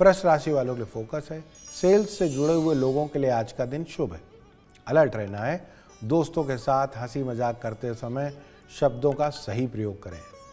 वृष राशि वालों के लिए फोकस है। सेल्स से जुड़े हुए लोगों के लिए आज का दिन शुभ है। अलर्ट रहना है। दोस्तों के साथ हंसी मजाक करते समय शब्दों का सही प्रयोग करें।